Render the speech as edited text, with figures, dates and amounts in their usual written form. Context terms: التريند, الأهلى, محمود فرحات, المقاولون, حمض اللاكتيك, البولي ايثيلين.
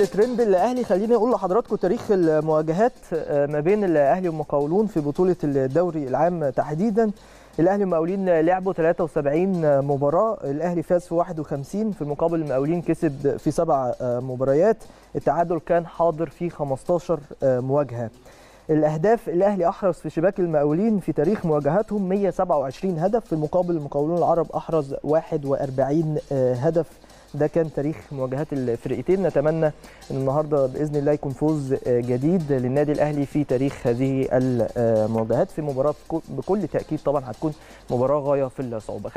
التريند الاهلي. خليني اقول لحضراتكم تاريخ المواجهات ما بين الاهلي والمقاولون في بطوله الدوري العام تحديدا. الاهلي والمقاولين لعبوا 73 مباراه، الاهلي فاز في 51، في المقابل المقاولين كسب في 7 مباريات، التعادل كان حاضر في 15 مواجهه. الاهداف الاهلي احرز في شباك المقاولين في تاريخ مواجهاتهم 127 هدف، في المقابل المقاولون العرب احرز 41 هدف. ده كان تاريخ مواجهات الفرقتين. نتمنى ان النهارده باذن الله يكون فوز جديد للنادي الاهلي في تاريخ هذه المواجهات، في مباراه بكل تاكيد طبعا هتكون مباراه غايه في الصعوبه.